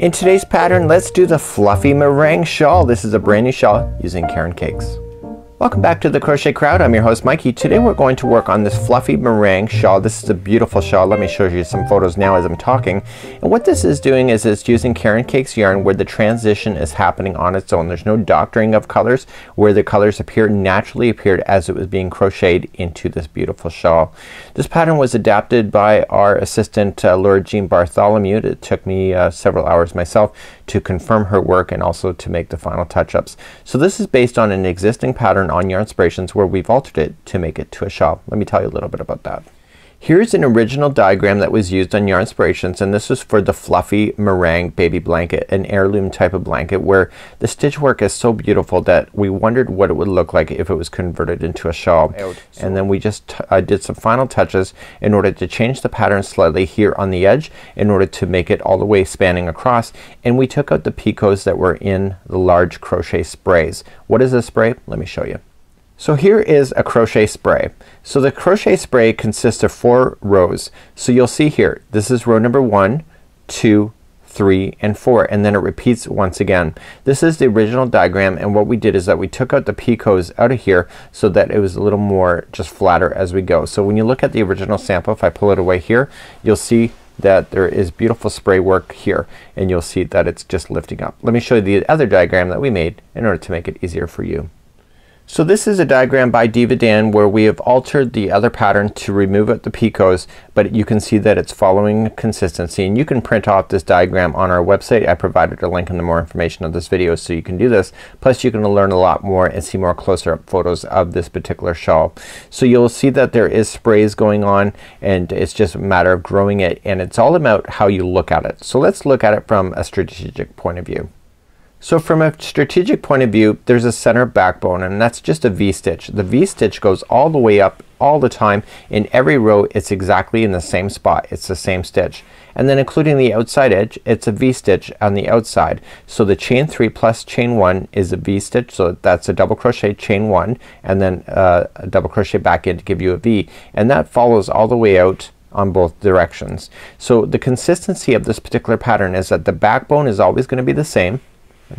In today's pattern, let's do the Fluffy Meringue shawl. This is a brand new shawl using Caron Cakes. Welcome back to The Crochet Crowd. I'm your host, Mikey. Today we're going to work on this Fluffy Meringue shawl. This is a beautiful shawl. Let me show you some photos now as I'm talking. And what this is doing is it's using Caron Cakes yarn where the transition is happening on its own. There's no doctoring of colors. Where the colors naturally appeared as it was being crocheted into this beautiful shawl. This pattern was adapted by our assistant Laura Jean Bartholomew. It took me several hours myself to confirm her work and also to make the final touch-ups. So this is based on an existing pattern on Yarnspirations where we've altered it to make it to a shawl. Let me tell you a little bit about that. Here's an original diagram that was used on Yarnspirations, and this is for the Fluffy Meringue baby blanket, an heirloom type of blanket where the stitch work is so beautiful that we wondered what it would look like if it was converted into a shawl. And then we just did some final touches in order to change the pattern slightly here on the edge in order to make it all the way spanning across, and we took out the picots that were in the large crochet sprays. What is a spray? Let me show you. So here is a crochet spray. So the crochet spray consists of 4 rows. So you'll see here, this is row number 1, 2, 3, and 4, and then it repeats once again. This is the original diagram, and what we did is that we took out the picots out of here so that it was a little more just flatter as we go. So when you look at the original sample, if I pull it away here, you'll see that there is beautiful spray work here, and you'll see that it's just lifting up. Let me show you the other diagram that we made in order to make it easier for you. So this is a diagram by Diva Dan where we have altered the other pattern to remove out the picots, but you can see that it's following consistency, and you can print off this diagram on our website. I provided a link in the more information of this video so you can do this. Plus you can learn a lot more and see more closer up photos of this particular shawl. So you'll see that there is sprays going on, and it's just a matter of growing it, and it's all about how you look at it. So let's look at it from a strategic point of view. So from a strategic point of view, there's a center backbone, and that's just a V-stitch. The V-stitch goes all the way up all the time. In every row it's exactly in the same spot. It's the same stitch. And then including the outside edge, it's a V-stitch on the outside. So the chain 3 plus chain 1 is a V-stitch, so that's a double crochet chain 1 and then a double crochet back in to give you a V, and that follows all the way out on both directions. So the consistency of this particular pattern is that the backbone is always going to be the same,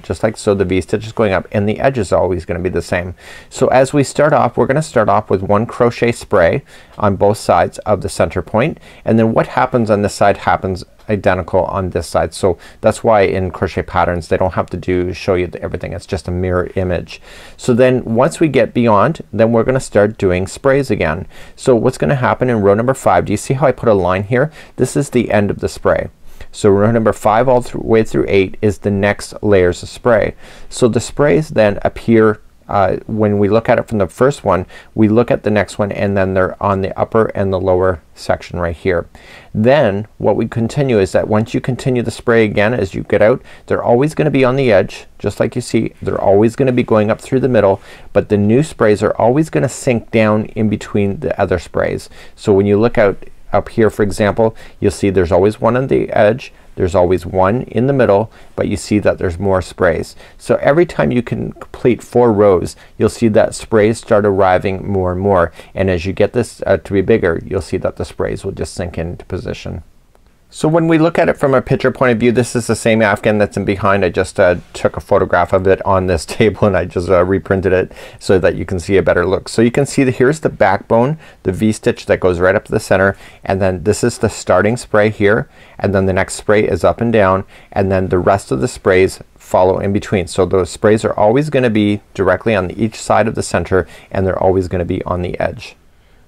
just like so. The V-stitch is going up, and the edge is always going to be the same. So as we start off, we're going to start off with 1 crochet spray on both sides of the center point, and then what happens on this side happens identical on this side. So that's why in crochet patterns they don't have to show you everything. It's just a mirror image. So then once we get beyond, then we're gonna start doing sprays again. So what's gonna happen in row number 5, do you see how I put a line here? This is the end of the spray. So row number 5 all the way through 8 is the next layers of spray. So the sprays then appear when we look at it from the first one, we look at the next one, and then they're on the upper and the lower section right here. Then what we continue is that once you continue the spray again as you get out, they're always gonna be on the edge, just like you see. They're always gonna be going up through the middle, but the new sprays are always gonna sink down in between the other sprays. So when you look out up here, for example, you'll see there's always one on the edge, there's always one in the middle, but you see that there's more sprays. So every time you can complete 4 rows, you'll see that sprays start arriving more and more, and as you get this to be bigger, you'll see that the sprays will just sink into position. So when we look at it from a picture point of view, this is the same afghan that's in behind. I just took a photograph of it on this table, and I just reprinted it so that you can see a better look. So you can see that here's the backbone, the V-stitch that goes right up to the center, and then this is the starting spray here, and then the next spray is up and down, and then the rest of the sprays follow in between. So those sprays are always gonna be directly on each side of the center, and they're always gonna be on the edge.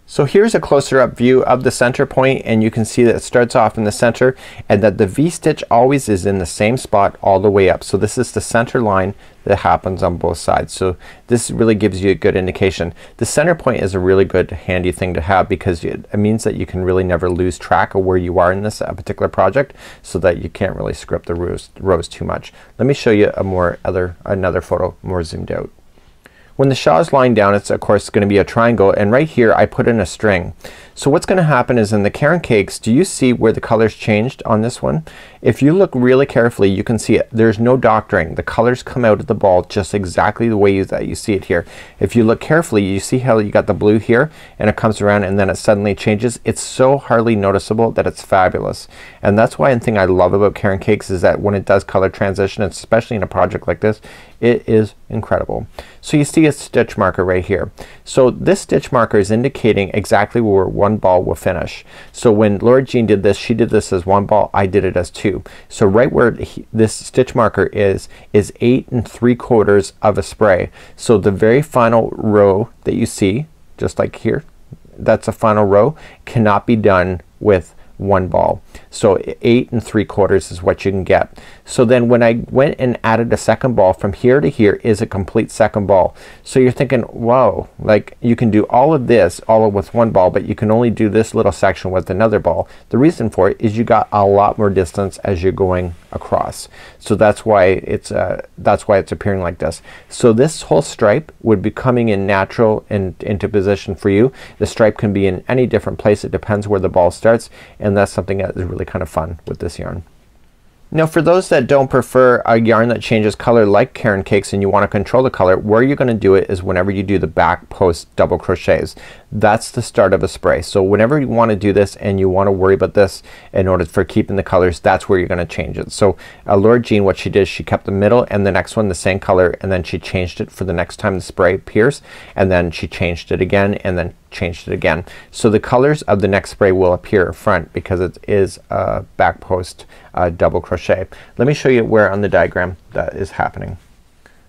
So here's a closer up view of the center point, and you can see that it starts off in the center, and that the V-stitch always is in the same spot all the way up. So this is the center line that happens on both sides. So this really gives you a good indication. The center point is a really good handy thing to have because it means that you can really never lose track of where you are in this particular project, so that you can't really script the rows too much. Let me show you another photo more zoomed out. When the shaw's lying down, it's of course going to be a triangle, and right here I put in a string. So what's going to happen is in the Caron Cakes, do you see where the colors changed on this one? If you look really carefully, you can see it. There's no doctoring. The colors come out of the ball just exactly the way that you see it here. If you look carefully, you see how you got the blue here and it comes around and then it suddenly changes. It's so hardly noticeable that it's fabulous. And that's one thing I love about Caron Cakes is that when it does color transition, especially in a project like this, it is incredible. So you see a stitch marker right here. So this stitch marker is indicating exactly where one ball will finish. So when Laura Jean did this, she did this as one ball, I did it as two. So right where this stitch marker is 8 3/4 of a spray. So the very final row that you see, just like here, that's a final row, cannot be done with one ball. So 8 3/4 is what you can get. So then when I went and added a second ball, from here to here is a complete second ball. So you're thinking, whoa, like you can do all of this all with one ball, but you can only do this little section with another ball. The reason for it is you got a lot more distance as you're going across. So that's why it's appearing like this. So this whole stripe would be coming in natural and into position for you. The stripe can be in any different place. It depends where the ball starts, and that's something that is really kind of fun with this yarn. Now for those that don't prefer a yarn that changes color like Caron Cakes and you want to control the color, where you're going to do it is whenever you do the back post double crochets. That's the start of a spray. So whenever you want to do this and you want to worry about this in order for keeping the colors, that's where you're going to change it. So Laura Jean, what she did, she kept the middle and the next one the same color, and then she changed it for the next time the spray appears, and then she changed it again, and then changed it again. So the colors of the next spray will appear in front because it is a back post double crochet. Let me show you where on the diagram that is happening.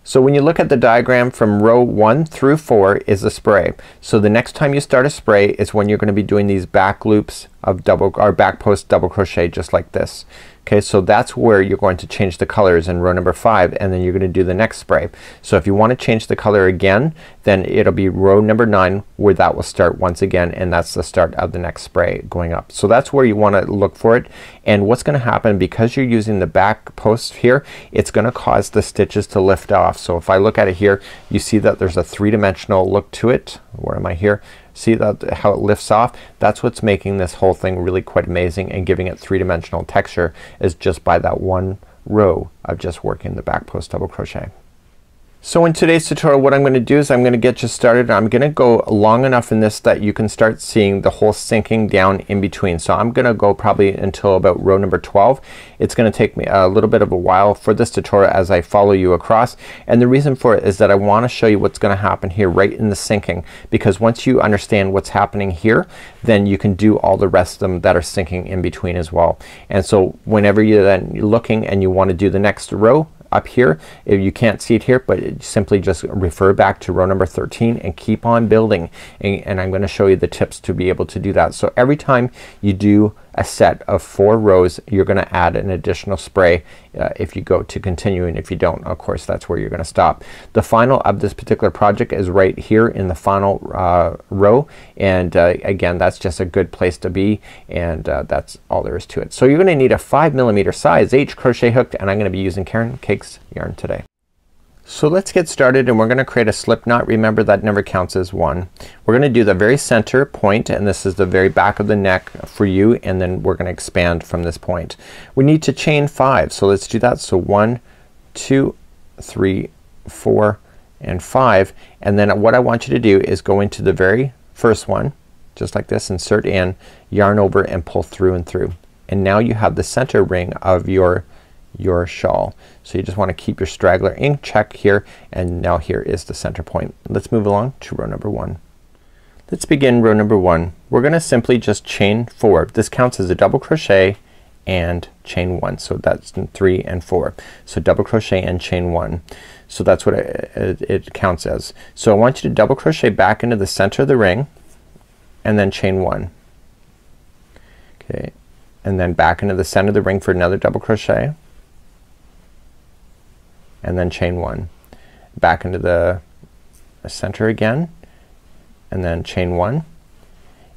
So when you look at the diagram, from row 1 through 4 is the spray. So the next time you start a spray is when you're gonna be doing these back loops of double or back post double crochet just like this. Okay, so that's where you're going to change the colors in row number 5, and then you're gonna do the next spray. So if you want to change the color again, then it'll be row number 9 where that will start once again, and that's the start of the next spray going up. So that's where you want to look for it. And what's gonna happen, because you're using the back post here, it's gonna cause the stitches to lift off. So if I look at it here, you see that there's a three-dimensional look to it. Where am I here? See that how it lifts off? That's what's making this whole thing really quite amazing and giving it three-dimensional texture, is just by that one row of just working the back post double crochet. So in today's tutorial, what I'm going to do is I'm going to get you started. I'm going to go long enough in this that you can start seeing the whole sinking down in between. So I'm going to go probably until about row number 12. It's going to take me a little bit of a while for this tutorial as I follow you across, and the reason for it is that I want to show you what's going to happen here right in the sinking, because once you understand what's happening here, then you can do all the rest of them that are sinking in between as well. And so whenever you're then looking and you want to do the next row up here, if you can't see it here, but it simply just refer back to row number 13 and keep on building, and I'm gonna show you the tips to be able to do that. So every time you do a set of 4 rows, you're gonna add an additional spray if you go to continue, and if you don't, of course, that's where you're gonna stop. The final of this particular project is right here in the final row, and again, that's just a good place to be, and that's all there is to it. So you're gonna need a 5mm size H crochet hook, and I'm gonna be using Caron Cakes yarn today. So let's get started, and we're gonna create a slip knot. Remember, that never counts as one. We're gonna do the very center point, and this is the very back of the neck for you, and then we're gonna expand from this point. We need to chain 5, so let's do that. So 1, 2, 3, 4, and 5, and then what I want you to do is go into the very first one just like this, insert in, yarn over, and pull through and through, and now you have the center ring of your shawl. So you just want to keep your straggler in check here, and now here is the center point. Let's move along to row number 1. Let's begin row number 1. We're gonna simply just chain 4. This counts as a double crochet and chain 1. So that's 3 and 4. So double crochet and chain 1. So that's what it counts as. So I want you to double crochet back into the center of the ring and then chain 1. Okay, and then back into the center of the ring for another double crochet, and then chain 1. Back into the center again, and then chain 1.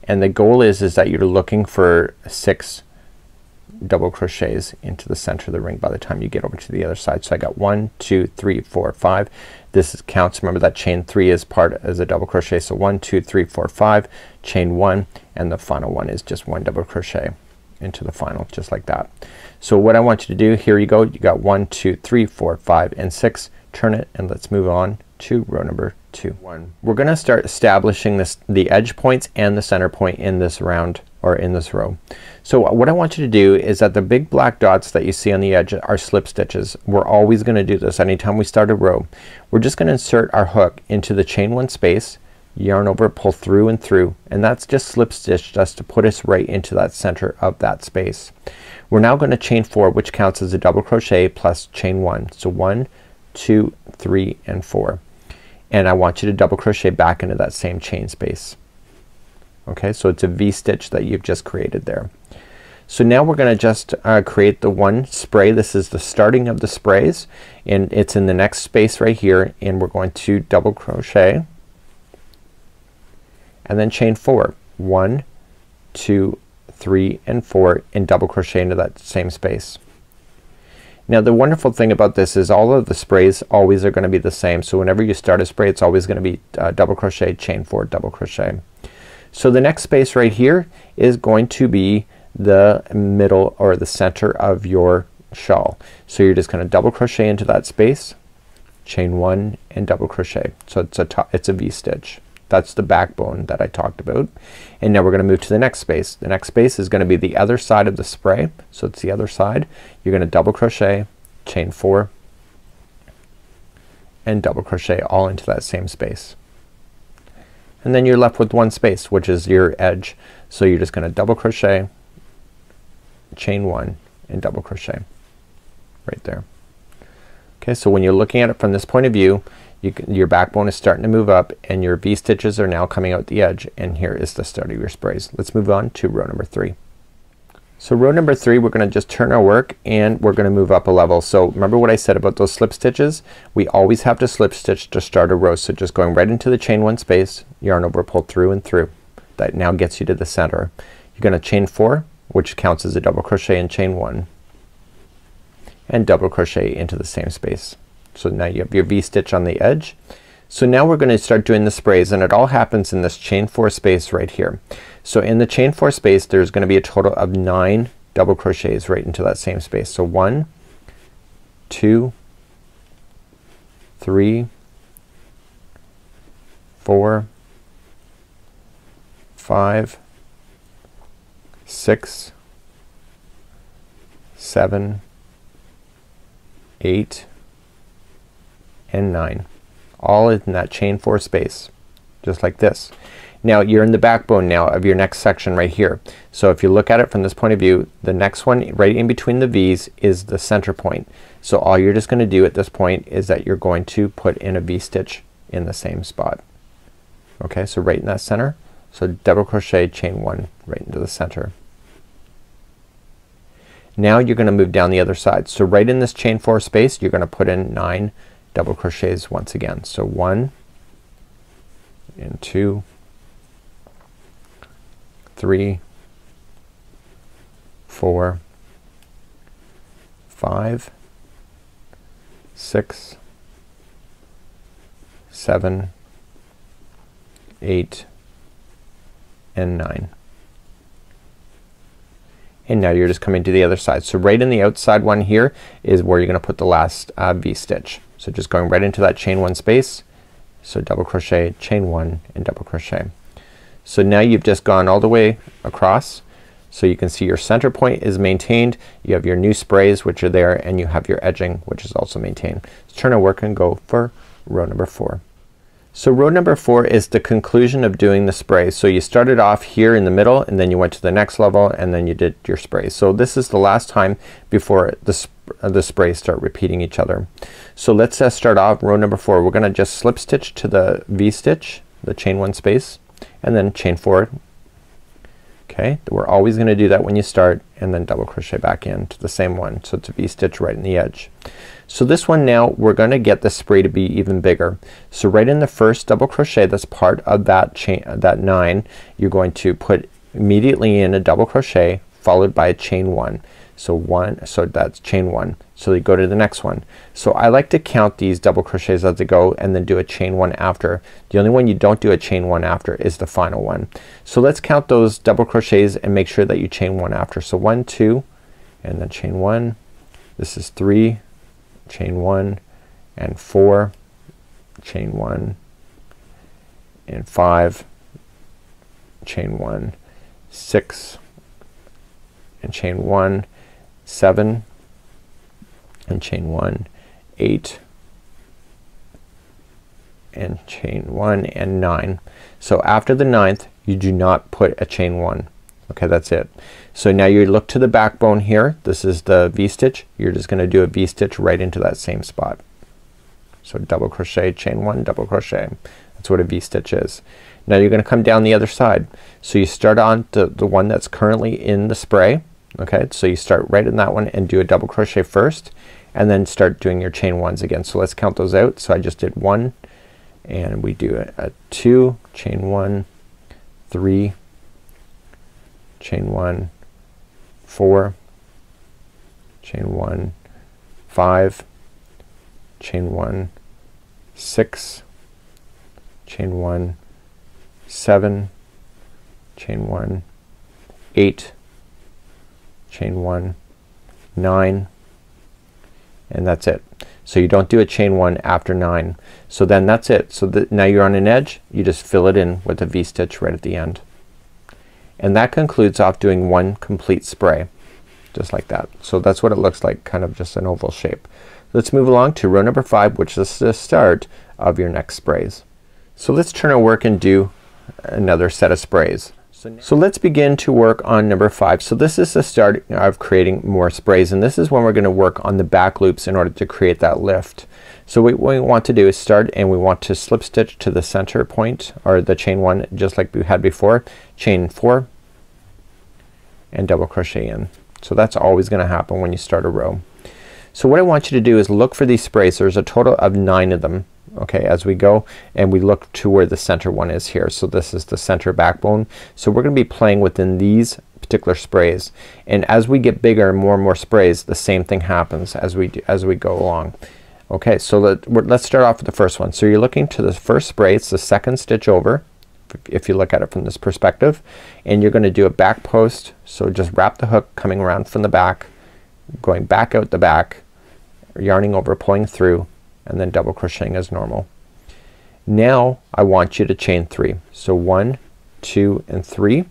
And the goal is that you're looking for 6 double crochets into the center of the ring by the time you get over to the other side. So I got 1, 2, 3, 4, 5. This is counts. Remember that chain 3 is part as a double crochet. So 1, 2, 3, 4, 5, chain 1, and the final one is just 1 double crochet into the final, just like that. So what I want you to do, here you go, you got 1, 2, 3, 4, 5, and 6. Turn it and let's move on to row number 2. 1. We're gonna start establishing this, the edge points and the center point in this round or in this row. So what I want you to do is that the big black dots that you see on the edge are slip stitches. We're always gonna do this anytime we start a row. We're just gonna insert our hook into the chain 1 space, yarn over, pull through and through, and that's just slip stitch just to put us right into that center of that space. We're now gonna chain 4, which counts as a double crochet plus chain 1. So 1, 2, 3, and 4. And I want you to double crochet back into that same chain space. Okay, so it's a V-stitch that you've just created there. So now we're gonna just create the one spray. This is the starting of the sprays, and it's in the next space right here, and we're going to double crochet and then chain 4. 1, 2, 3, and 4 and double crochet into that same space. Now the wonderful thing about this is all of the sprays always are gonna be the same. So whenever you start a spray, it's always gonna be double crochet, chain 4, double crochet. So the next space right here is going to be the middle or the center of your shawl. So you're just gonna double crochet into that space, chain 1, and double crochet. So it's a V-stitch. That's the backbone that I talked about. And now we're gonna move to the next space. The next space is gonna be the other side of the spray. So it's the other side. You're gonna double crochet, chain 4, and double crochet all into that same space. And then you're left with one space, which is your edge. So you're just gonna double crochet, chain 1, and double crochet right there. Okay, so when you're looking at it from this point of view, your backbone is starting to move up and your V-stitches are now coming out the edge, and here is the start of your sprays. Let's move on to row number 3. So row number 3, we're gonna just turn our work and we're gonna move up a level. So remember what I said about those slip stitches? We always have to slip stitch to start a row. So just going right into the chain 1 space, yarn over, pull through and through. That now gets you to the center. You're gonna chain 4, which counts as a double crochet, and chain 1, and double crochet into the same space. So now you have your V-stitch on the edge. So now we're gonna start doing the sprays, and it all happens in this chain 4 space right here. So in the chain 4 space there's gonna be a total of 9 double crochets right into that same space. So 1, 2, 3, 4, 5, 6, 7, 8, and 9. All in that chain 4 space. Just like this. Now you're in the backbone now of your next section right here. So if you look at it from this point of view, the next one right in between the V's is the center point. So all you're just gonna do at this point is that you're going to put in a V-stitch in the same spot. Okay, so right in that center. So double crochet, chain 1 right into the center. Now you're gonna move down the other side. So right in this chain 4 space you're gonna put in 9 double crochets once again. So 1 and 2, 3, 4, 5, 6, 7, 8, and 9. And now you're just coming to the other side. So right in the outside one here is where you're gonna put the last V-stitch. So just going right into that chain 1 space. So double crochet, chain 1, and double crochet. So now you've just gone all the way across. So you can see your center point is maintained, you have your new sprays which are there, and you have your edging which is also maintained. Let's turn our work and go for row number 4. So row number 4 is the conclusion of doing the spray. So you started off here in the middle, and then you went to the next level, and then you did your spray. So this is the last time before the sprays start repeating each other. So let's start off row number 4. We're gonna just slip stitch to the V-stitch, the chain 1 space, and then chain 4. Okay, we're always gonna do that when you start, and then double crochet back in to the same one. So it's a V-stitch right in the edge. So this one now we're gonna get the spray to be even bigger. So right in the first double crochet that's part of that chain, that 9, you're going to put immediately in a double crochet followed by a chain 1. So one, so that's chain one. So you go to the next one. So I like to count these double crochets as they go and then do a chain one after. The only one you don't do a chain one after is the final one. So let's count those double crochets and make sure that you chain one after. So 1, 2 and then chain one. This is 3, chain one, and 4, chain one, and 5, chain one, 6 and chain one, 7 and chain one, 8 and chain one, and 9. So after the 9th you do not put a chain one. Okay, that's it. So now you look to the backbone here. This is the V-stitch. You're just gonna do a V-stitch right into that same spot. So double crochet, chain one, double crochet. That's what a V-stitch is. Now you're gonna come down the other side. So you start on the one that's currently in the spray. Okay, so you start right in that one and do a double crochet first and then start doing your chain ones again. So let's count those out. So I just did 1 and we do a 2, chain one, 3, chain one, 4, chain one, 5, chain one, 6, chain one, 7, chain one, 8, chain one, 9, and that's it. So you don't do a chain one after 9. So then that's it. So now you're on an edge. You just fill it in with a V-stitch right at the end. And that concludes off doing one complete spray. Just like that. So that's what it looks like, kind of just an oval shape. Let's move along to row number 5, which is the start of your next sprays. So let's turn our work and do another set of sprays. So let's begin to work on number 5. So this is the start of creating more sprays, and this is when we're gonna work on the back loops in order to create that lift. So what we want to do is start and we want to slip stitch to the center point or the chain one just like we had before, chain 4 and double crochet in. So that's always gonna happen when you start a row. So what I want you to do is look for these sprays. There's a total of 9 of them. Okay, as we go and we look to where the center one is here. So this is the center backbone. So we're gonna be playing within these particular sprays, and as we get bigger and more sprays the same thing happens as we go along. Okay, so let's start off with the first one. So you're looking to the first spray. It's the second stitch over if you look at it from this perspective, and you're gonna do a back post. So just wrap the hook coming around from the back, going back out the back, yarning over, pulling through, and then double crocheting as normal. Now I want you to chain 3. So 1, 2 and 3,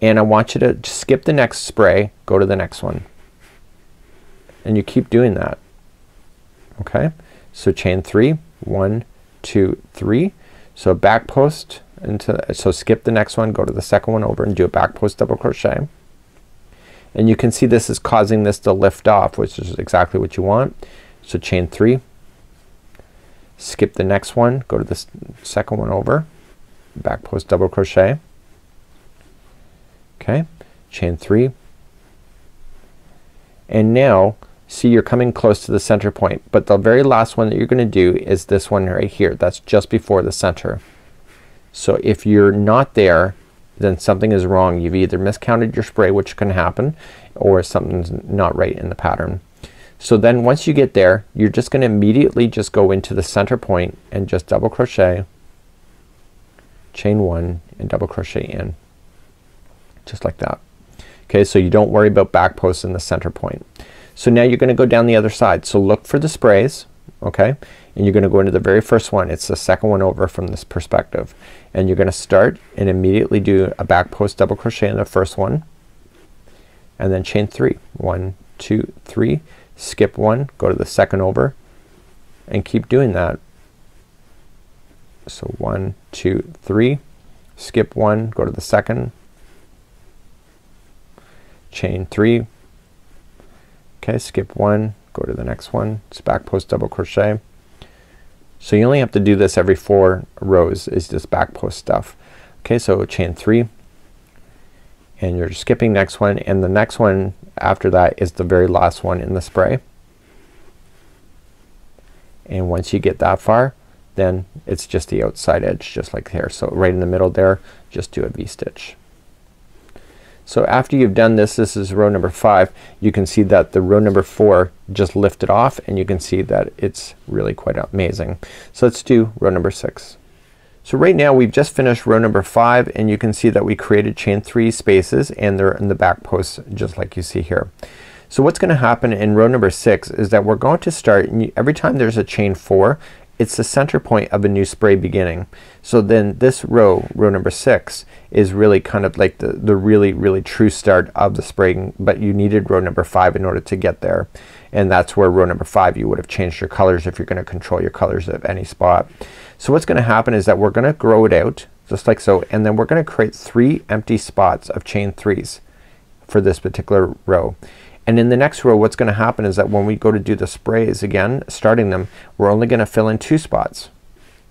and I want you to skip the next spray, go to the next one, and you keep doing that. Okay, so chain 3, 1, 2, 3. So back post into, so skip the next one, go to the second one over and do a back post double crochet, and you can see this is causing this to lift off, which is exactly what you want. So chain 3, skip the next one, go to the second one over, back post double crochet. Okay, chain 3, and now see you're coming close to the center point, but the very last one that you're gonna do is this one right here. That's just before the center. So if you're not there then something is wrong. You've either miscounted your spray, which can happen, or something's not right in the pattern. So then once you get there you're just gonna immediately just go into the center point and just double crochet, chain one, and double crochet in just like that. Okay, so you don't worry about back posts in the center point. So now you're gonna go down the other side. So look for the sprays, okay, and you're gonna go into the very first one. It's the second one over from this perspective, and you're gonna start and immediately do a back post double crochet in the first one and then chain 3. 1, 2, 3, skip one, go to the second over, and keep doing that. So 1, 2, 3, skip one, go to the second, chain 3. Okay, skip one, go to the next one, it's back post double crochet. So you only have to do this every 4 rows, is this back post stuff. Okay, so chain 3, and you're skipping next one, and the next one after that is the very last one in the spray. And once you get that far then it's just the outside edge just like here. So right in the middle there just do a V-stitch. So after you've done this, this is row number 5, you can see that the row number 4 just lifted off, and you can see that it's really quite amazing. So let's do row number 6. So right now we've just finished row number 5, and you can see that we created chain 3 spaces, and they're in the back posts just like you see here. So what's gonna happen in row number 6 is that we're going to start, and every time there's a chain 4, it's the center point of a new spray beginning. So then this row, row number 6, is really kind of like the really true start of the spraying, but you needed row number 5 in order to get there. And that's where row number 5 you would have changed your colors if you're gonna control your colors at any spot. So what's gonna happen is that we're gonna grow it out just like so, and then we're gonna create 3 empty spots of chain 3s for this particular row. And in the next row what's gonna happen is that when we go to do the sprays again, starting them, we're only gonna fill in 2 spots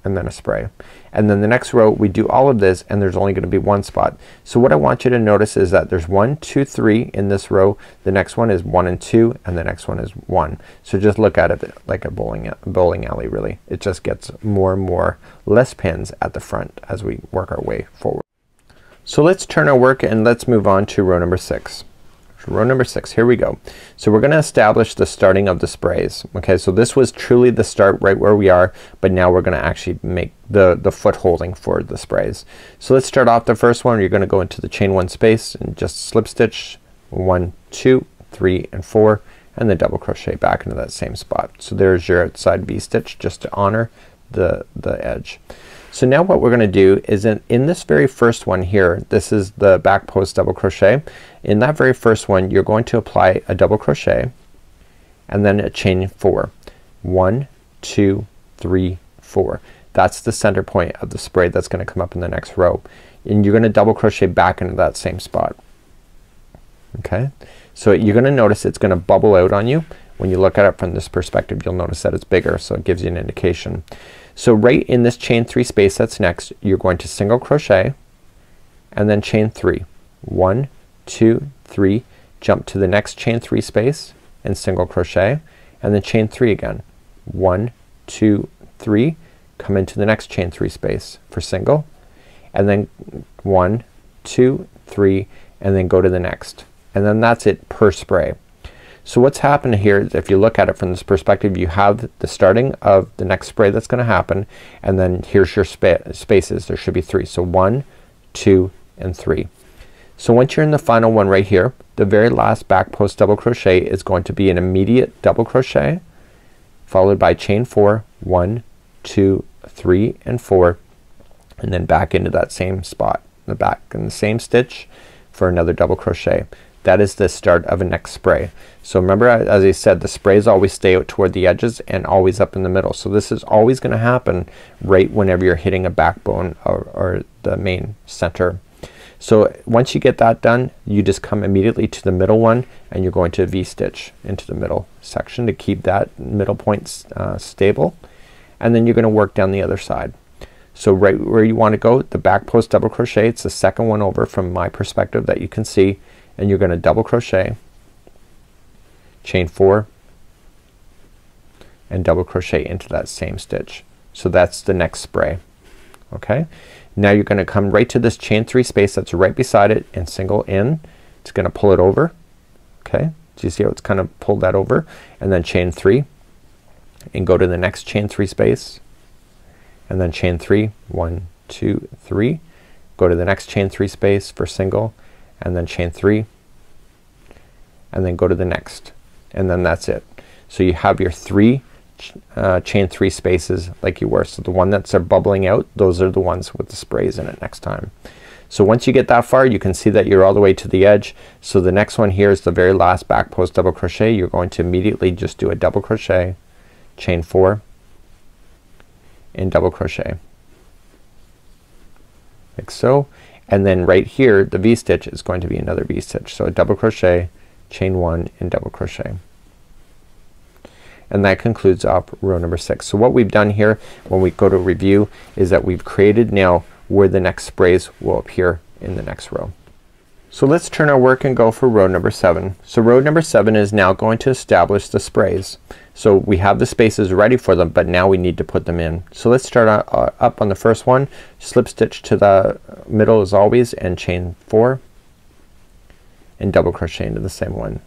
and then a spray. And then the next row we do all of this, and there's only gonna be 1 spot. So what I want you to notice is that there's 1, 2, 3 in this row, the next one is 1 and 2, and the next one is 1. So just look at it like a bowling alley really. It just gets more and more less pins at the front as we work our way forward. So let's turn our work and let's move on to row number 6. Row number 6, here we go. So we're gonna establish the starting of the sprays. Okay, so this was truly the start right where we are, but now we're gonna actually make the foot holding for the sprays. So let's start off the first one. You're gonna go into the chain 1 space and just slip stitch 1, 2, 3 and 4 and then double crochet back into that same spot. So there's your outside V stitch just to honor the edge. So now what we're gonna do is in this very first one here, this is the back post double crochet. In that very first one you're going to apply a double crochet and then a chain 4. 1, 2, 3, 4. That's the center point of the spray that's gonna come up in the next row. And you're gonna double crochet back into that same spot. Okay? So you're gonna notice it's gonna bubble out on you. When you look at it from this perspective you'll notice that it's bigger, so it gives you an indication. So right in this chain 3 space that's next, you're going to single crochet and then chain 3. 1, 2, 3, jump to the next chain 3 space and single crochet and then chain 3 again. 1, 2, 3, come into the next chain 3 space for single and then 1, 2, 3 and then go to the next. And then that's it per spray. So what's happened here is if you look at it from this perspective you have the starting of the next spray that's gonna happen, and then here's your spaces. There should be 3. So 1, 2 and 3. So once you're in the final one right here, the very last back post double crochet is going to be an immediate double crochet followed by chain 4. 1, 2, 3 and 4 and then back into that same spot, the back in the same stitch for another double crochet. That is the start of a next spray. So remember as I said, the sprays always stay out toward the edges and always up in the middle. So this is always gonna happen right whenever you're hitting a backbone or the main center. So once you get that done you just come immediately to the middle one and you're going to V-stitch into the middle section to keep that middle point stable, and then you're gonna work down the other side. So right where you wanna go, the back post double crochet, it's the second one over from my perspective that you can see, and you're gonna double crochet, chain 4 and double crochet into that same stitch. So that's the next spray. Okay, now you're gonna come right to this chain 3 space that's right beside it and single in. It's gonna pull it over. Okay, do you see how it's kind of pulled that over? And then chain 3 and go to the next chain 3 space and then chain 3. 1, 2, 3, go to the next chain 3 space for single and then chain 3 and then go to the next, and then that's it. So you have your 3 chain 3 spaces like you were. So the one that's bubbling out, those are the ones with the sprays in it next time. So once you get that far you can see that you're all the way to the edge. So the next one here is the very last back post double crochet. You're going to immediately just do a double crochet, chain 4 and double crochet like so, and then right here the V-stitch is going to be another V-stitch. So a double crochet, chain 1 and double crochet. And that concludes up row number 6. So what we've done here when we go to review is that we've created now where the next sprays will appear in the next row. So let's turn our work and go for row number 7. So row number 7 is now going to establish the sprays. So we have the spaces ready for them, but now we need to put them in. So let's start up on the first one, slip stitch to the middle as always and chain 4 and double crochet into the same one.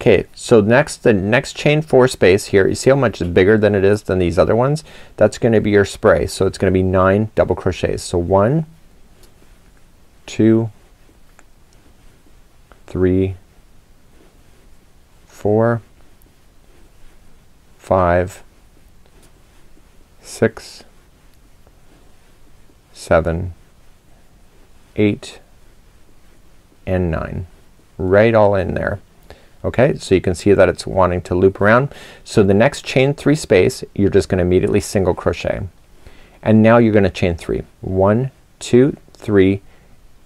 Okay, so next, the next chain 4 space here, you see how much bigger than it is than these other ones? That's gonna be your spray. So it's gonna be 9 double crochets. So 1, 2, 3, 4, 5, 6, 7, 8, and 9. Right all in there. Okay, so you can see that it's wanting to loop around. So the next chain 3 space, you're just gonna immediately single crochet. And now you're gonna chain 3. 1, 2, 3,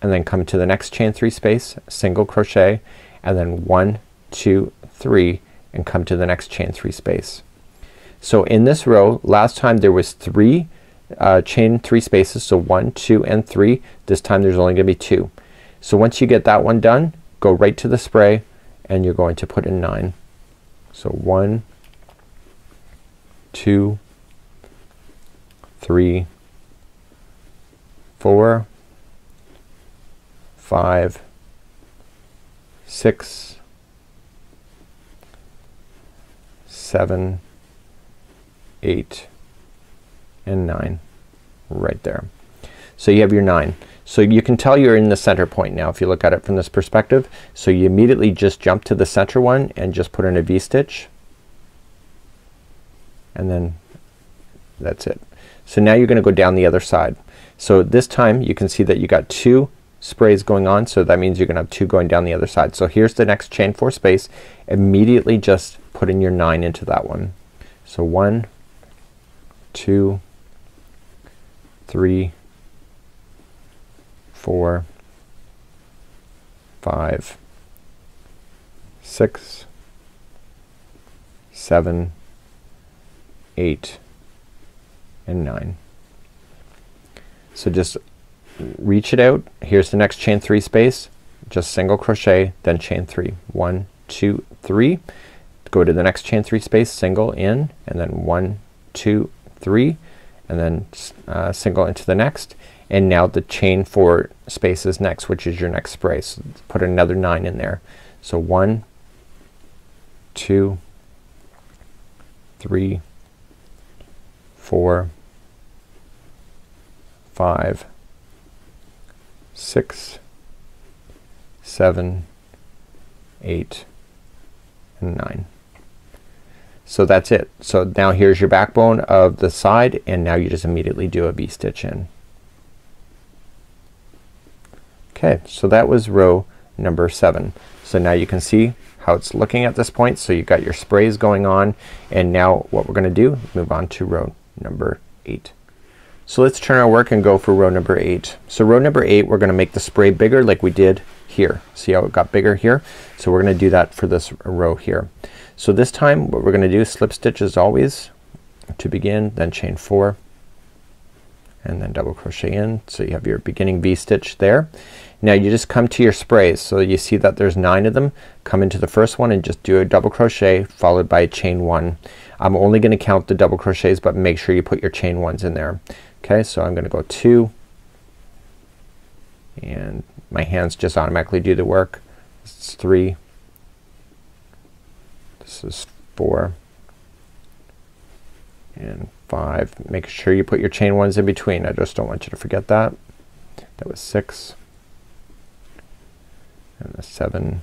and then come to the next chain 3 space, single crochet, and then 1, 2, 3, and come to the next chain 3 space. So in this row, last time there was 3 chain 3 spaces. So 1, 2, and 3. This time there's only gonna be 2. So once you get that one done, go right to the spray and you're going to put in 9. So 1, 2, 3, 4, 5, 6, 7, 8, and 9 right there. So you have your 9. So you can tell you're in the center point now if you look at it from this perspective. So you immediately just jump to the center one and just put in a V-stitch, and then that's it. So now you're gonna go down the other side. So this time you can see that you got 2 sprays going on, so that means you're gonna have 2 going down the other side. So here's the next chain 4 space. Immediately just put in your 9 into that one. So 1, 2, 3, 4, 5, 6, 7, 8, and 9. So just reach it out. Here's the next chain 3 space. Just single crochet, then chain 3. 1, 2, 3. Go to the next chain 3 space, single in, and then 1, 2, 3, and then single into the next. And now the chain 4 space is next, which is your next spray. So put another 9 in there. So 1, 2, 3, 4, 5, 6, 7, 8, and 9. So that's it. So now here's your backbone of the side, and now you just immediately do a V-stitch in. Okay, so that was row number 7. So now you can see how it's looking at this point. So you got your sprays going on, and now what we're gonna do, move on to row number 8. So let's turn our work and go for row number 8. So row number 8, we're gonna make the spray bigger like we did here. See how it got bigger here? So we're gonna do that for this row here. So this time what we're gonna do is slip stitch as always to begin, then chain 4, and then double crochet in. So you have your beginning V-stitch there. Now you just come to your sprays. So you see that there's 9 of them. Come into the first one and just do a double crochet followed by a chain 1. I'm only gonna count the double crochets, but make sure you put your chain 1s in there. Okay, so I'm gonna go 2, and my hands just automatically do the work. It's 3, this is 4, and 5. Make sure you put your chain 1s in between. I just don't want you to forget that. That was 6, and a 7,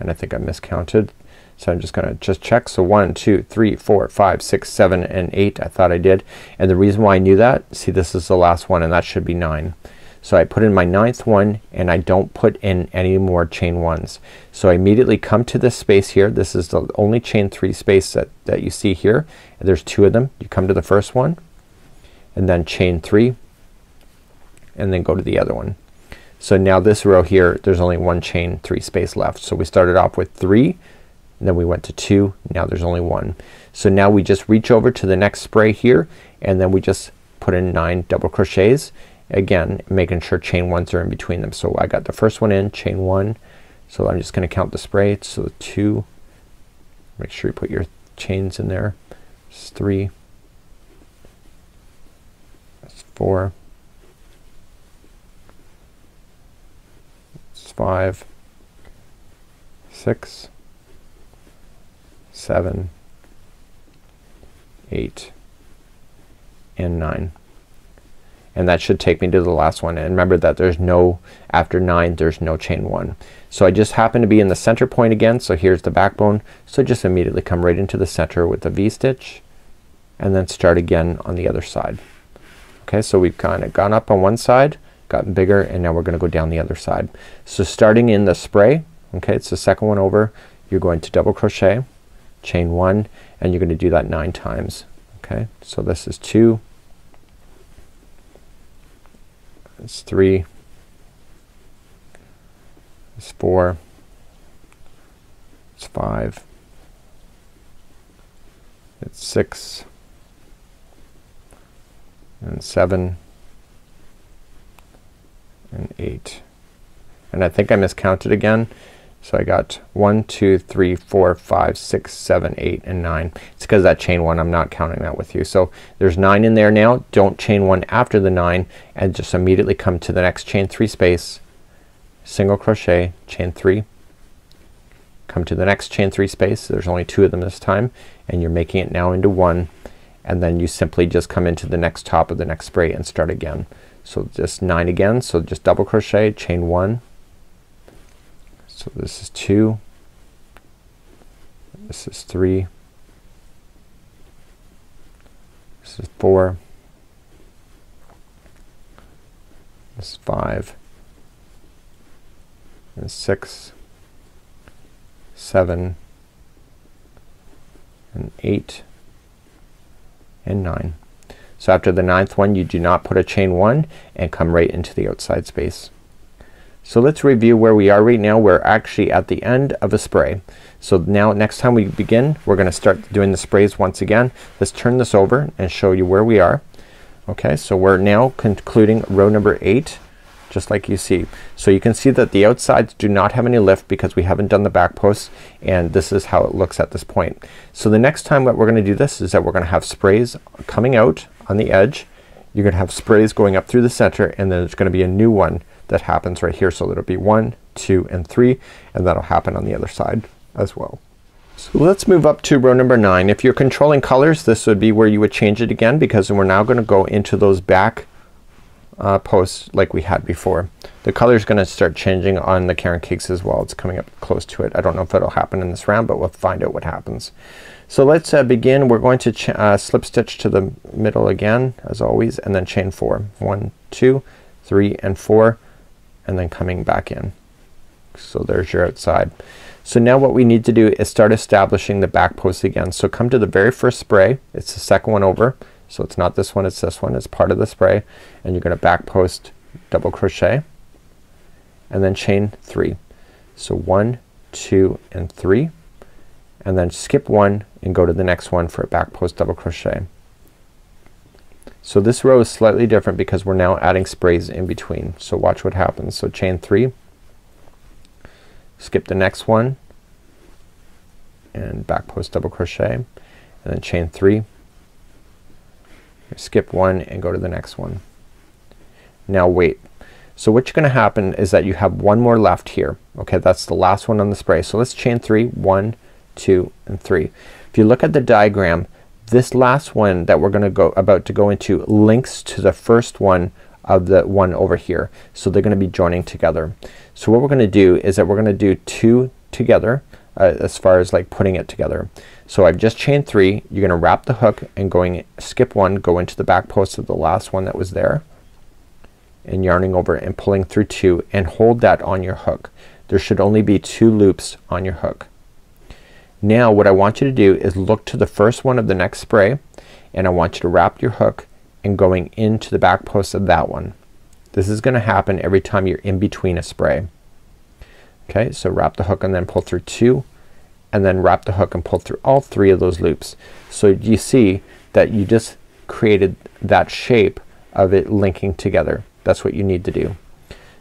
and I think I miscounted. So I'm just gonna just check. So 1, 2, 3, 4, 5, 6, 7, and 8. I thought I did. And the reason why I knew that, see this is the last one and that should be 9. So I put in my 9th one, and I don't put in any more chain 1s. So I immediately come to this space here. This is the only chain 3 space that you see here. And there's 2 of them. You come to the first one and then chain 3 and then go to the other one. So now this row here, there's only one chain 3 space left. So we started off with 3, and then we went to 2, now there's only 1. So now we just reach over to the next spray here, and then we just put in 9 double crochets. Again, making sure chain 1s are in between them. So I got the first one in, chain 1. So I'm just gonna count the spray. So 2, make sure you put your chains in there. It's 3, that's 4, 5, 6, 7, 8, and 9. And that should take me to the last one. And remember that there's no, after 9 there's no chain 1. So I just happen to be in the center point again. So here's the backbone. So just immediately come right into the center with the V-stitch and then start again on the other side. Okay, so we've kinda gone up on one side, gotten bigger, and now we're gonna go down the other side. So starting in the spray, okay, it's the second one over, you're going to double crochet, chain 1, and you're gonna do that 9 times. Okay, so this is 2, it's 3, it's 4, it's 5, it's 6, and 7, and 8. And I think I miscounted again. So I got 1, 2, 3, 4, 5, 6, 7, 8, and 9. It's because that chain 1, I'm not counting that with you. So there's 9 in there now. Don't chain 1 after the 9 and just immediately come to the next chain 3 space, single crochet, chain 3, come to the next chain 3 space. There's only 2 of them this time and you're making it now into 1, and then you simply just come into the next top of the next spray and start again. So just 9 again. So just double crochet, chain 1. So this is 2, this is 3, this is 4, this is 5, and 6, 7, and 8, and 9. So after the 9th one you do not put a chain 1 and come right into the outside space. So let's review where we are right now. We're actually at the end of a spray. So now next time we begin we're gonna start doing the sprays once again. Let's turn this over and show you where we are. Okay, so we're now concluding row number 8 just like you see. So you can see that the outsides do not have any lift because we haven't done the back posts, and this is how it looks at this point. So the next time what we're gonna do this is that we're gonna have sprays coming out on the edge, you're gonna have sprays going up through the center, and then there's gonna be a new one that happens right here. So there'll be 1, 2, and 3 and that'll happen on the other side as well. So let's move up to row number 9. If you're controlling colors this would be where you would change it again because we're now gonna go into those back posts like we had before. The color's gonna start changing on the Caron Cakes as well. It's coming up close to it. I don't know if it'll happen in this round but we'll find out what happens. So let's begin. We're going to slip stitch to the middle again as always and then chain 4. 1, 2, 3, and 4 and then coming back in. So there's your outside. So now what we need to do is start establishing the back post again. So come to the very first spray. It's the second one over. So it's not this one, it's this one. It's part of the spray and you're gonna back post, double crochet, and then chain 3. So 1, 2, and 3 and then skip 1 and go to the next one for a back post, double crochet. So this row is slightly different because we're now adding sprays in between. So watch what happens. So chain 3, skip the next one and back post, double crochet, and then chain 3, skip 1 and go to the next one. Now wait. So what's gonna happen is that you have one more left here. Okay, that's the last one on the spray. So let's chain 3, 1, 2, and 3. If you look at the diagram, this last one that we're gonna about to go into links to the first one of the one over here. So they're gonna be joining together. So what we're gonna do is that we're gonna do 2 together as far as like putting it together. So I've just chained 3, you're gonna wrap the hook and going skip 1, go into the back post of the last one that was there and yarning over and pulling through 2 and hold that on your hook. There should only be 2 loops on your hook. Now what I want you to do is look to the first one of the next spray and I want you to wrap your hook and going into the back post of that one. This is gonna happen every time you're in between a spray. Okay, so wrap the hook and then pull through 2 and then wrap the hook and pull through all 3 of those loops. So you see that you just created that shape of it linking together. That's what you need to do.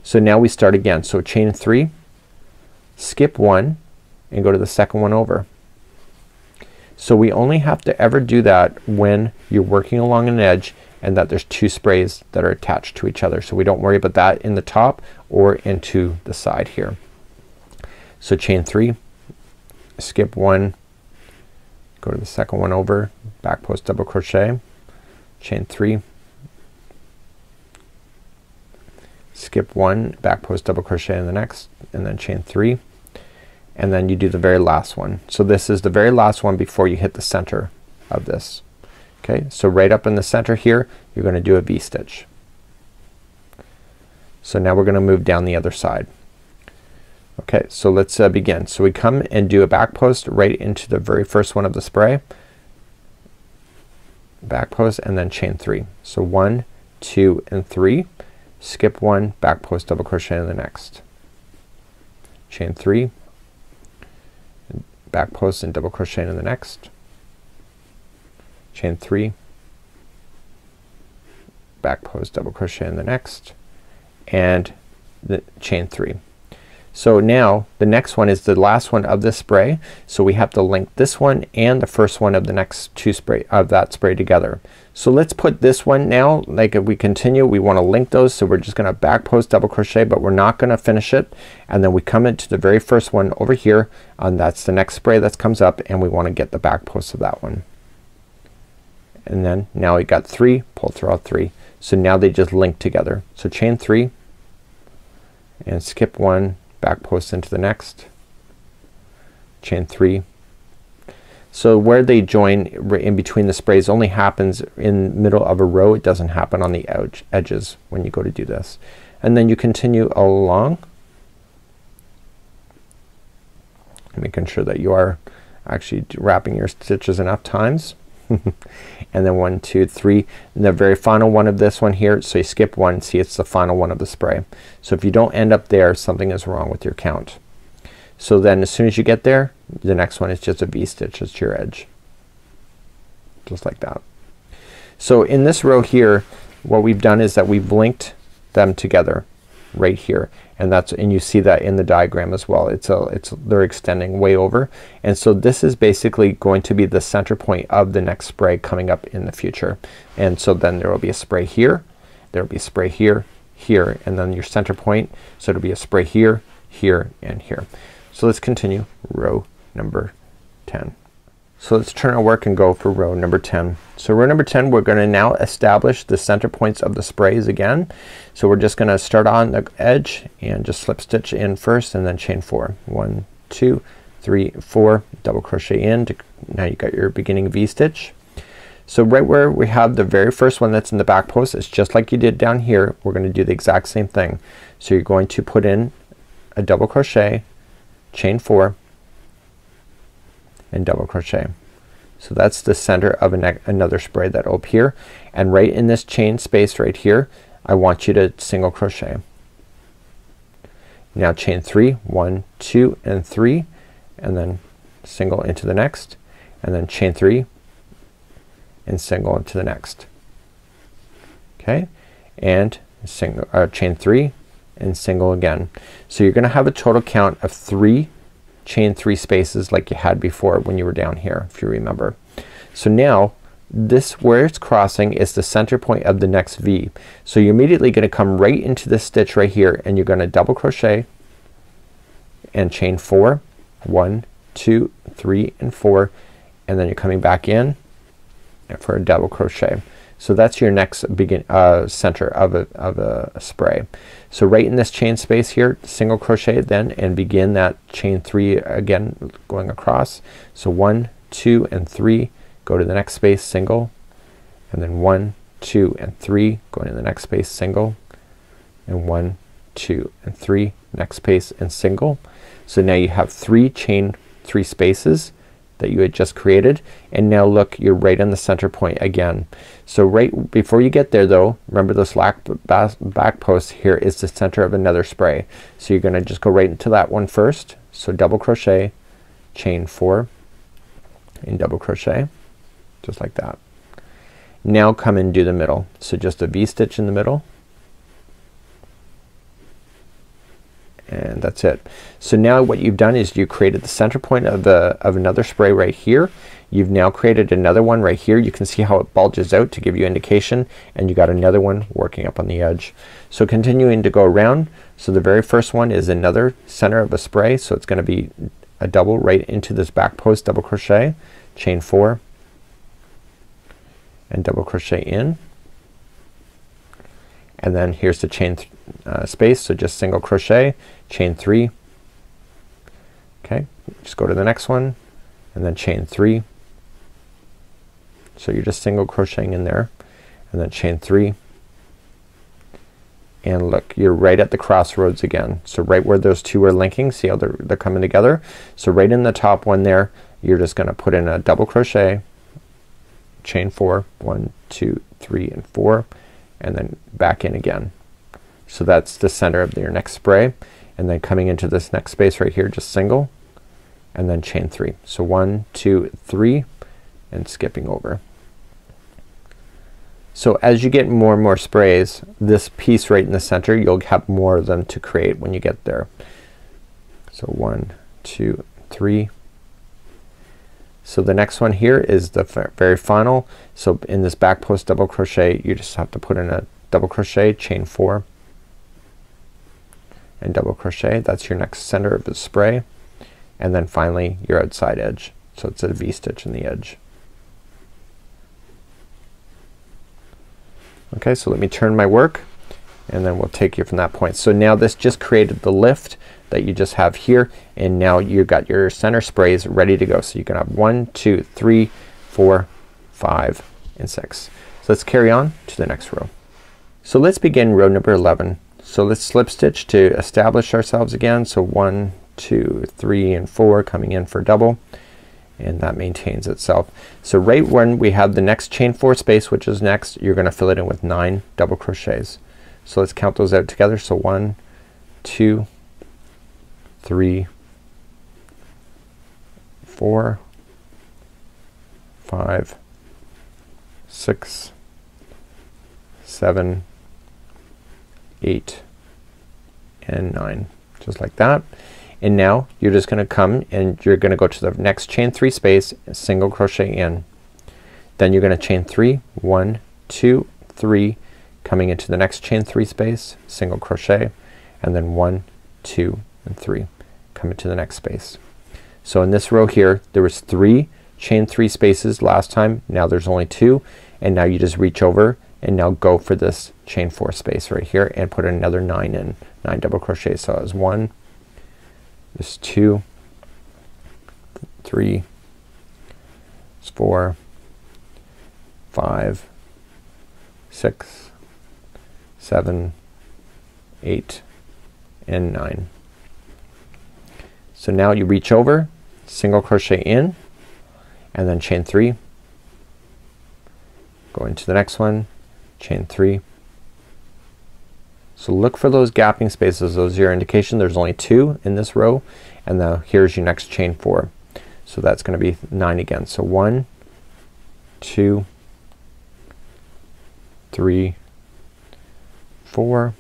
So now we start again. So chain 3, skip 1 and go to the second one over. So we only have to ever do that when you're working along an edge and that there's two sprays that are attached to each other. So we don't worry about that in the top or into the side here. So chain 3, skip 1, go to the second one over, back post double crochet, chain 3, skip 1, back post double crochet in the next, and then chain 3, and then you do the very last one. So this is the very last one before you hit the center of this. Okay, so right up in the center here you're gonna do a V-stitch. So now we're gonna move down the other side. Okay, so let's begin. So we come and do a back post right into the very first one of the spray, back post, and then chain 3. So 1, 2, and 3, skip 1, back post double crochet in the next, chain 3, back post and double crochet in the next, chain 3, back post double crochet in the next, and the chain 3. So now the next one is the last one of this spray, so we have to link this one and the first one of the next two spray of that spray together. So let's put this one now, like if we continue we wanna link those, so we're just gonna back post double crochet, but we're not gonna finish it, and then we come into the very first one over here, and that's the next spray that comes up, and we wanna get the back post of that one. And then now we got 3, pull through all 3. So now they just link together. So chain 3 and skip 1, back post into the next, chain 3. So where they join in between the sprays only happens in middle of a row. It doesn't happen on the edges when you go to do this. And then you continue along, making sure that you are actually wrapping your stitches enough times. And then 1, 2, 3, and the very final one of this one here. So you skip 1, see it's the final one of the spray. So if you don't end up there, something is wrong with your count. So then as soon as you get there, the next one is just a V-stitch, it's your edge. Just like that. So in this row here, what we've done is that we've linked them together right here, and that's, and you see that in the diagram as well. They're extending way over, and so this is basically going to be the center point of the next spray coming up in the future. And so then there will be a spray here, there will be a spray here, here, and then your center point. So it'll be a spray here, here, and here. So let's continue row number 10. So let's turn our work and go for row number 10. So row number 10, we're gonna now establish the center points of the sprays again. So we're just gonna start on the edge and just slip stitch in first, and then chain 4. 1, 2, 3, 4, double crochet in to, now you got your beginning V-stitch. So right where we have the very first one that's in the back post, it's just like you did down here, we're gonna do the exact same thing. So you're going to put in a double crochet, chain 4, and double crochet. So that's the center of another spray that'll appear, and right in this chain space right here I want you to single crochet. Now chain 3, 1, 2, and 3, and then single into the next, and then chain 3 and single into the next. Okay, and single, chain 3 and single again. So you're gonna have a total count of 3 chain 3 spaces like you had before when you were down here, if you remember. So now this, where it's crossing, is the center point of the next V. So you're immediately gonna come right into this stitch right here, and you're gonna double crochet and chain 4, 1, 2, 3, and 4, and then you're coming back in for a double crochet. So that's your next center of a spray. So right in this chain space here, single crochet then, and begin that chain 3 again going across. So 1, 2, and 3, go to the next space, single, and then 1, 2, and 3, go into the next space, single, and 1, 2, and 3, next space and single. So now you have 3 chain 3 spaces that you had just created, and now look, you're right in the center point again. So right before you get there though, remember this back post here is the center of another spray. So you're gonna just go right into that one first. So double crochet, chain 4 and double crochet, just like that. Now come and do the middle. So just a V-stitch in the middle, and that's it. So now what you've done is you created the center point of another spray right here. You've now created another one right here. You can see how it bulges out to give you indication, and you got another one working up on the edge. So continuing to go around. So the very first one is another center of a spray. So it's gonna be a double right into this back post, double crochet, chain 4 and double crochet in, and then here's the chain space. So just single crochet, chain 3. Okay, just go to the next one and then chain 3. So you're just single crocheting in there and then chain 3. And look, you're right at the crossroads again. So right where those two are linking, see how they're coming together. So right in the top one there, you're just gonna put in a double crochet, chain 4, 1, 2, 3, and 4, and then back in again. So that's the center of your next spray, and then coming into this next space right here, just single and then chain 3. So 1, 2, 3 and skipping over. So as you get more and more sprays, this piece right in the center, you'll have more of them to create when you get there. So 1, 2, 3. So the next one here is the very final. So in this back post double crochet, you just have to put in a double crochet, chain 4 and double crochet. That's your next center of the spray, and then finally your outside edge. So it's a V-stitch in the edge. Okay, so let me turn my work and then we'll take you from that point. So now this just created the lift that you just have here, and now you've got your center sprays ready to go. So you can have 1, 2, 3, 4, 5, and 6. So let's carry on to the next row. So let's begin row number 11. So let's slip stitch to establish ourselves again. So 1, 2, 3, and 4 coming in for double, and that maintains itself. So right when we have the next chain 4 space, which is next, you're gonna fill it in with 9 double crochets. So let's count those out together. So 1, 2, 3, 4, 5, 6, 7, 8, and 9 just like that. And now you're just gonna come and you're gonna go to the next chain 3 space, single crochet in. Then you're gonna chain 3, 1, 2, 3, coming into the next chain 3 space, single crochet, and then 1, 2, and 3 coming to the next space. So in this row here, there was 3 chain 3 spaces last time, now there's only 2, and now you just reach over and now go for this chain 4 space right here and put another 9 in, 9 double crochets. So it was 1, this 2, 3, it's 4, 5, 6, 7, 8, and 9. So now you reach over, single crochet in, and then chain 3, go into the next one, chain 3. So look for those gapping spaces, those are your indication. There's only 2 in this row, and now here's your next chain 4. So that's gonna be 9 again. So 1, 2, 3, 4,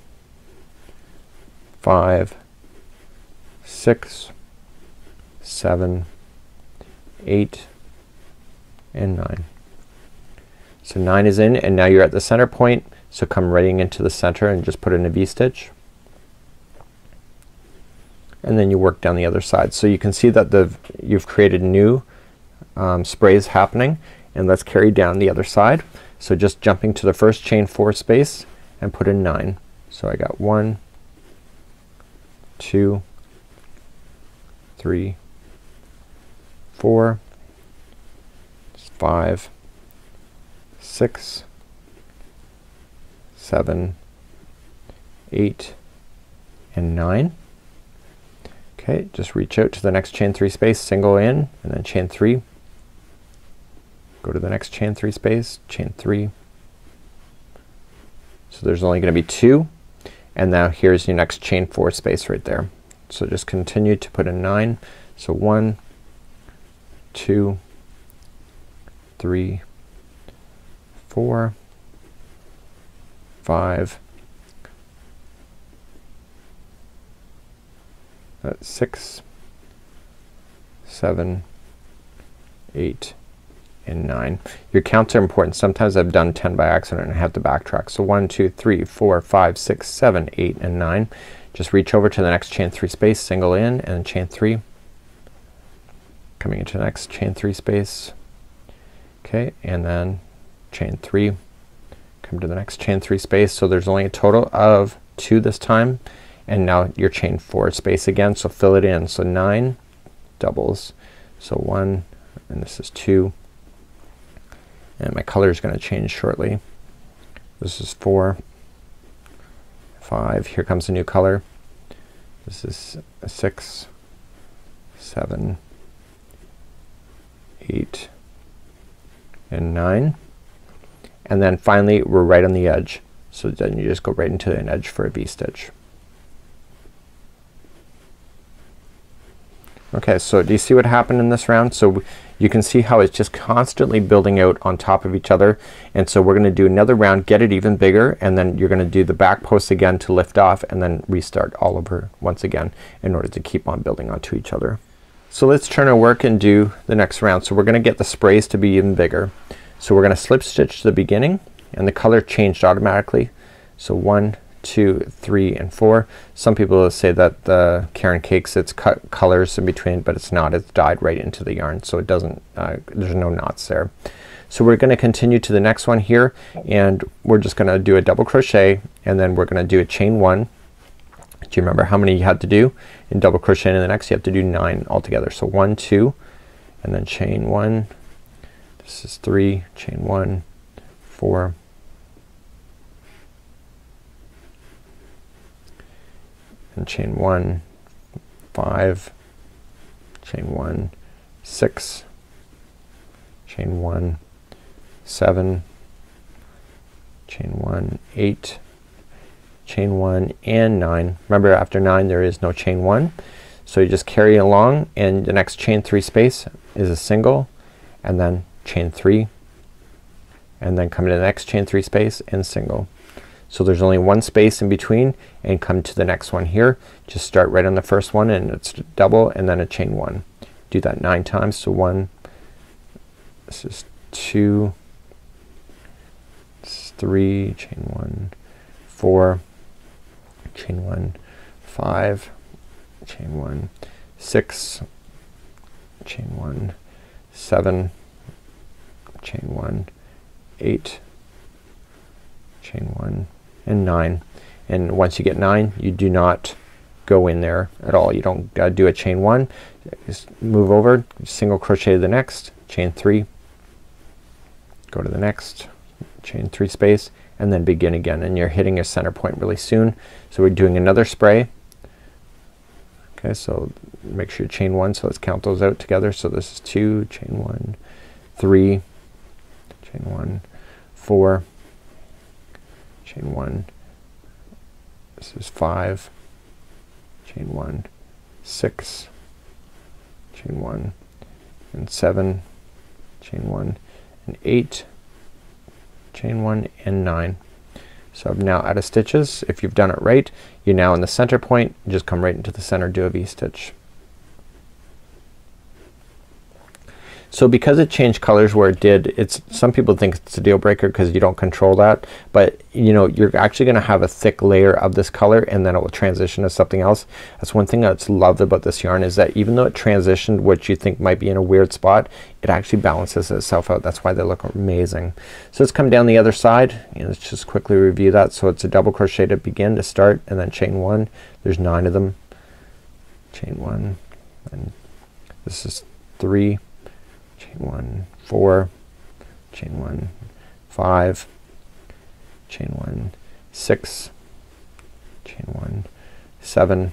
5, 6, 7, 8, and 9. So 9 is in, and now you're at the center point. So come right into the center and just put in a V-stitch, and then you work down the other side. So you can see that you've created new sprays happening, and let's carry down the other side. So just jumping to the first chain 4 space and put in 9. So I got 1, 2, 3, 4, 5, 6, 7, 8, and 9. Okay, just reach out to the next chain 3 space, single in, and then chain 3. Go to the next chain 3 space, chain 3. So there's only gonna be 2, and now here's your next chain 4 space right there. So just continue to put in 9. So 1, 2, 3, 4, 5, That's 6, 7, 8, and 9. Your counts are important. Sometimes I've done 10 by accident and I have to backtrack. So 1, 2, 3, 4, 5, 6, 7, 8, and 9. Just reach over to the next chain 3 space, single in and chain 3, coming into the next chain 3 space, okay, and then chain 3, come to the next chain 3 space. So there's only a total of 2 this time, and now your chain 4 space again. So fill it in. So 9 doubles. So 1, and this is 2, and my color is going to change shortly. This is 4, 5, here comes a new color. This is 6, 7, 8, and 9. And then finally we're right on the edge. So then you just go right into an edge for a V-stitch. Okay, so do you see what happened in this round? So you can see how it's just constantly building out on top of each other. And so we're gonna do another round, get it even bigger, and then you're gonna do the back post again to lift off and then restart all over once again in order to keep on building onto each other. So let's turn our work and do the next round. So we're gonna get the sprays to be even bigger. So we're gonna slip stitch to the beginning, and the color changed automatically. So 1, 2, 3, and 4. Some people say that the Caron Cakes, it's cut colors in between, but it's not. It's dyed right into the yarn, so it doesn't, there's no knots there. So we're gonna continue to the next one here, and we're just gonna do a double crochet, and then we're gonna do a chain 1. Do you remember how many you had to do? In double crochet in the next, you have to do 9 altogether. So 1, 2, and then chain 1. This is 3, chain 1, 4, and chain 1, 5, chain 1, 6, chain 1, 7, chain 1, 8, chain 1, and 9. Remember, after 9 there is no chain 1. So you just carry along, and the next chain 3 space is a single, and then chain 3, and then come to the next chain 3 space and single. So there's only one space in between, and come to the next one here. Just start right on the first one, and it's double, and then a chain 1. Do that 9 times. So 1, this is 2, this is 3, chain 1, 4, chain 1, 5, chain 1, 6, chain 1, 7, chain 1, 8, chain 1, and 9. And once you get 9, you do not go in there at all. You don't do a chain 1. Just move over, single crochet to the next, chain 3, go to the next, chain 3 space, and then begin again. And you're hitting your center point really soon. So we're doing another spray. Okay, so make sure you chain 1. So let's count those out together. So this is 2, chain 1, 3, chain 1, 4, chain 1, this is 5, chain 1, 6, chain 1, and 7, chain 1, and 8, chain 1, and 9. So I'm now out of stitches. If you've done it right, you're now in the center point. You just come right into the center, do a V-stitch. So because it changed colors where it did, it's, some people think it's a deal breaker because you don't control that, but you know, you're actually gonna have a thick layer of this color, and then it will transition to something else. That's one thing that's loved about this yarn, is that even though it transitioned what you think might be in a weird spot, it actually balances itself out. That's why they look amazing. So let's come down the other side, and let's just quickly review that. So it's a double crochet to begin, to start, and then chain 1. There's 9 of them. Chain 1, and this is 3, chain 1, 4, chain 1, 5, chain 1, 6, chain 1, 7,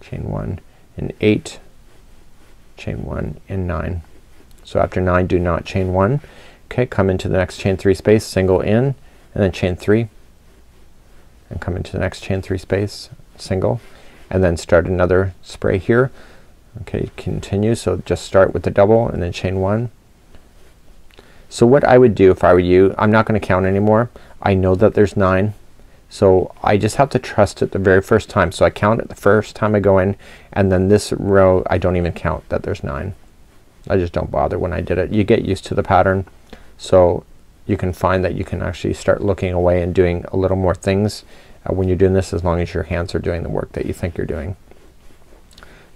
chain 1, and 8, chain 1, and 9. So after 9, do not chain 1. Okay, come into the next chain 3 space, single in, and then chain 3, and come into the next chain 3 space, single, and then start another spray here. Okay, continue. So just start with the double and then chain 1. So what I would do if I were you, I'm not gonna count anymore. I know that there's 9. So I just have to trust it the very first time. So I count it the first time I go in, and then this row I don't even count that there's 9. I just don't bother when I did it. You get used to the pattern, so you can find that you can actually start looking away and doing a little more things when you're doing this, as long as your hands are doing the work that you think you're doing.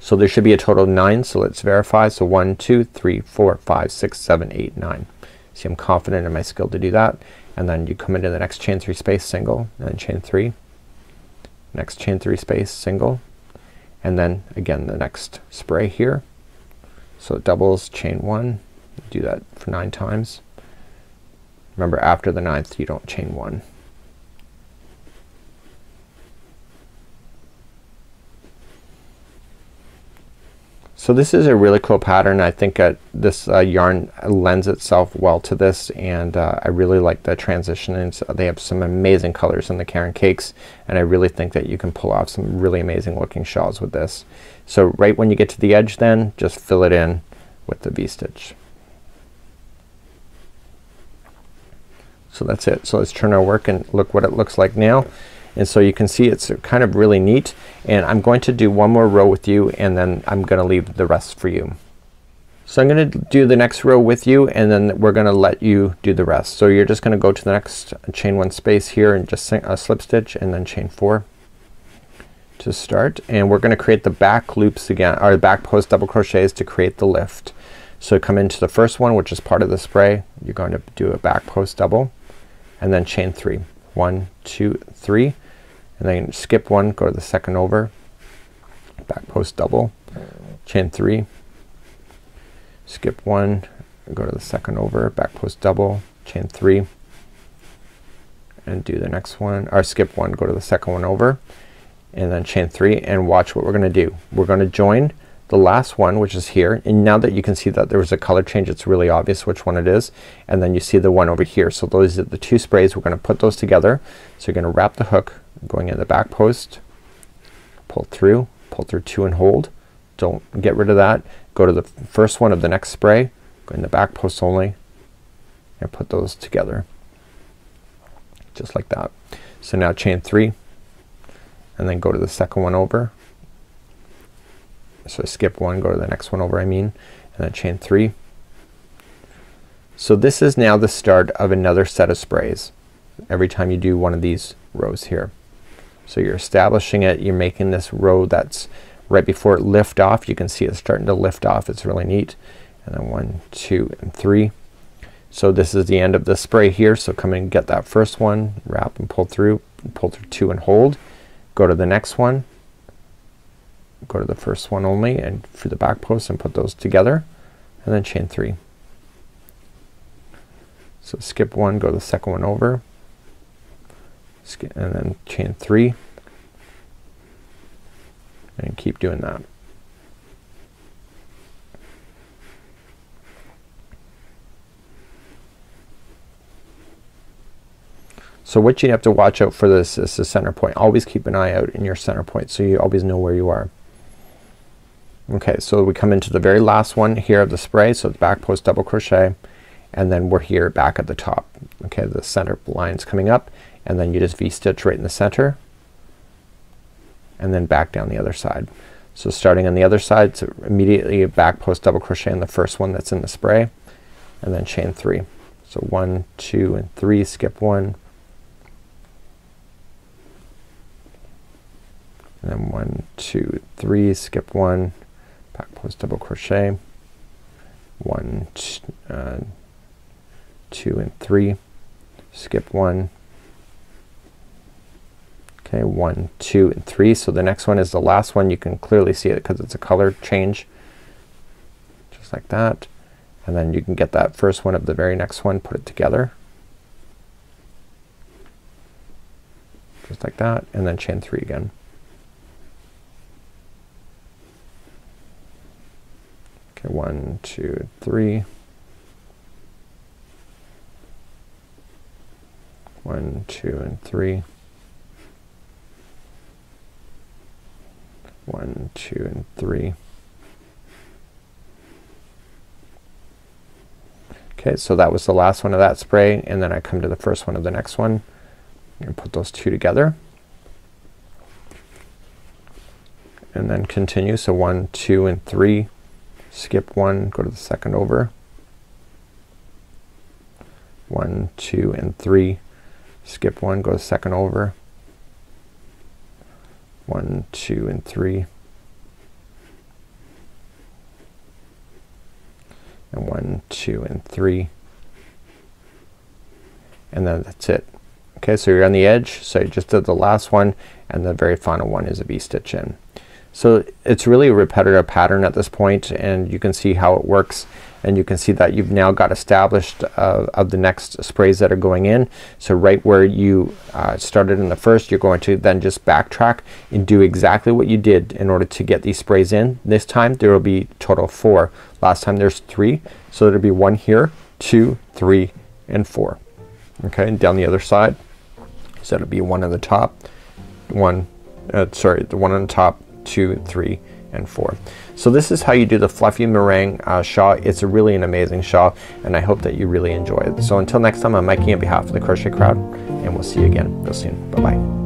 So there should be a total of 9. So let's verify. So 1, 2, 3, 4, 5, 6, 7, 8, 9. See, I'm confident in my skill to do that. And then you come into the next chain 3 space, single, and then chain 3, next chain 3 space, single, and then again the next spray here. So it doubles, chain 1, do that for 9 times. Remember, after the 9th you don't chain 1. So this is a really cool pattern. I think this yarn lends itself well to this, and I really like the transition, and so they have some amazing colors in the Caron Cakes, and I really think that you can pull off some really amazing looking shawls with this. So right when you get to the edge, then just fill it in with the V-stitch. So that's it. So let's turn our work and look what it looks like now. And so you can see it's kind of really neat, and I'm going to do one more row with you, and then I'm gonna leave the rest for you. So I'm gonna do the next row with you, and then we're gonna let you do the rest. So you're just gonna go to the next chain 1 space here and just slip stitch, and then chain 4 to start. And we're gonna create the back loops again, or back post double crochets to create the lift. So come into the first one, which is part of the spray. You're going to do a back post double, and then chain 3. 1, 2, 3. And then skip 1, go to the second over, back post double, chain 3, skip 1, go to the second over, back post double, chain 3, and do the next one, or skip 1, go to the second one over, and then chain 3. And watch what we're gonna do. We're gonna join the last one, which is here, and now that you can see that there was a color change, it's really obvious which one it is, and then you see the one over here. So those are the 2 sprays. We're gonna put those together. So you're gonna wrap the hook, going in the back post, pull through 2 and hold. Don't get rid of that. Go to the first one of the next spray, go in the back post only, and put those together just like that. So now chain 3, and then go to the second one over. So skip 1, go to the next one over, I mean, and then chain 3. So this is now the start of another set of sprays every time you do one of these rows here. So you're establishing it, you're making this row that's right before it lift off. You can see it's starting to lift off. It's really neat. And then 1, 2, and 3. So this is the end of the spray here. So come in and get that first one, wrap and pull through 2 and hold, go to the next one, go to the first one only, and for the back post, and put those together, and then chain 3. So skip 1, go to the second one over, and then chain 3, and keep doing that. So what you have to watch out for this is the center point. Always keep an eye out in your center point so you always know where you are. Okay, so we come into the very last one here of the spray. So the back post double crochet, and then we're here back at the top. Okay, the center line's coming up, and then you just V-stitch right in the center, and then back down the other side. So starting on the other side, so immediately back post double crochet in the first one that's in the spray, and then chain 3. So 1, 2, and 3, skip 1, and then 1, 2, 3, skip 1, back post double crochet, 1, 2, and 3, skip 1. Okay, 1, 2, and 3. So the next one is the last one. You can clearly see it because it's a color change, just like that. And then you can get that first one of the very next one, put it together, just like that, and then chain 3 again. Okay, 1, 2, 3. 1, 2, and 3. 1, 2, and 3. Okay, so that was the last one of that spray, and then I come to the first one of the next one, and put those two together and then continue. So 1, 2 and 3, skip 1, go to the second over, 1, 2 and 3, skip 1, go to the second over, 1, 2 and 3, and 1, 2 and 3, and then that's it. Okay, so you're on the edge. So you just did the last one and the very final one is a V-stitch in. So it's really a repetitive pattern at this point, and you can see how it works, and you can see that you've now got established of the next sprays that are going in. So right where you started in the first, you're going to then just backtrack and do exactly what you did in order to get these sprays in. This time there will be total 4. Last time there's 3. So there'll be 1 here, 2, 3 and 4. Okay, and down the other side. So it'll be 1 on the top, 1 on the top, 2, 3 and 4. So this is how you do the Fluffy Meringue shawl. It's really an amazing shawl, and I hope that you really enjoy it. So until next time, I'm Mikey on behalf of The Crochet Crowd, and we'll see you again real soon. Bye bye.